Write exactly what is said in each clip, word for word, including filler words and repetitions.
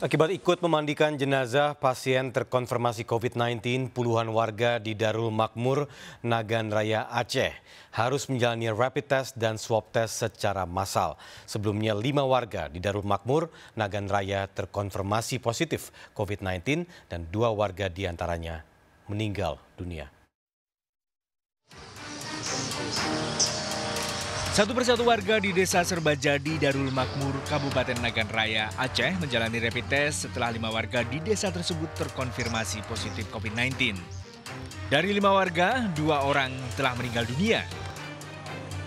Akibat ikut memandikan jenazah pasien terkonfirmasi covid sembilan belas, puluhan warga di Darul Makmur, Nagan Raya, Aceh harus menjalani rapid test dan swab test secara massal. Sebelumnya lima warga di Darul Makmur, Nagan Raya terkonfirmasi positif covid sembilan belas dan dua warga diantaranya meninggal dunia. Satu persatu warga di desa Serba Jadi, Darul Makmur, Kabupaten Nagan Raya, Aceh menjalani rapid test setelah lima warga di desa tersebut terkonfirmasi positif covid sembilan belas. Dari lima warga, dua orang telah meninggal dunia.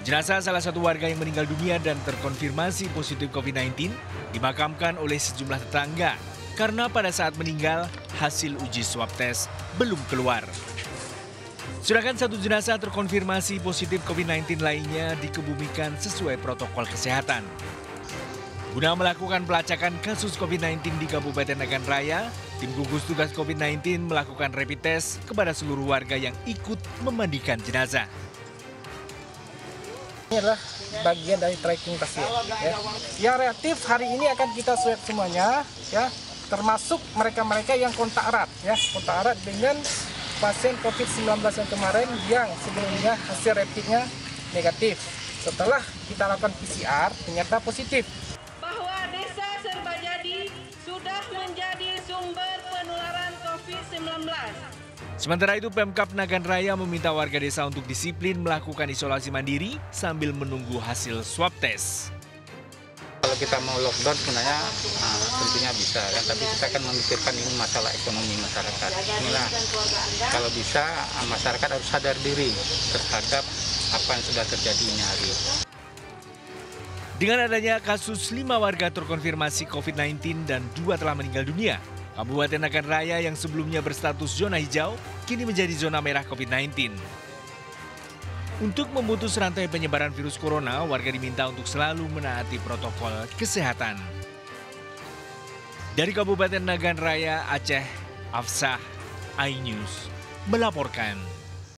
Jenazah salah satu warga yang meninggal dunia dan terkonfirmasi positif covid sembilan belas dimakamkan oleh sejumlah tetangga karena pada saat meninggal hasil uji swab test belum keluar. Sedangkan satu jenazah terkonfirmasi positif covid sembilan belas lainnya dikebumikan sesuai protokol kesehatan. Guna melakukan pelacakan kasus covid sembilan belas di Kabupaten Nagan Raya, tim Gugus Tugas covid sembilan belas melakukan rapid test kepada seluruh warga yang ikut memandikan jenazah. Ini adalah bagian dari tracking pasien. Ya. Yang reaktif hari ini akan kita swab semuanya, ya, termasuk mereka-mereka yang kontak erat, ya, kontak erat dengan pasien covid sembilan belas yang kemarin yang sebelumnya hasil rapidnya negatif. Setelah kita lakukan P C R, ternyata positif. Bahwa desa Serba Jadi sudah menjadi sumber penularan covid sembilan belas. Sementara itu, Pemkab Nagan Raya meminta warga desa untuk disiplin melakukan isolasi mandiri sambil menunggu hasil swab test. Kalau kita mau lockdown sebenarnya uh, tentunya bisa, kan? Tapi kita akan memikirkan ini masalah ekonomi masyarakat. Inilah, kalau bisa masyarakat harus sadar diri terhadap apa yang sudah terjadinya hari ini. Dengan adanya kasus lima warga terkonfirmasi covid sembilan belas dan dua telah meninggal dunia, Kabupaten Nagan Raya yang sebelumnya berstatus zona hijau kini menjadi zona merah covid sembilan belas. Untuk memutus rantai penyebaran virus corona, warga diminta untuk selalu menaati protokol kesehatan. Dari Kabupaten Nagan Raya, Aceh, Afsah, iNews melaporkan.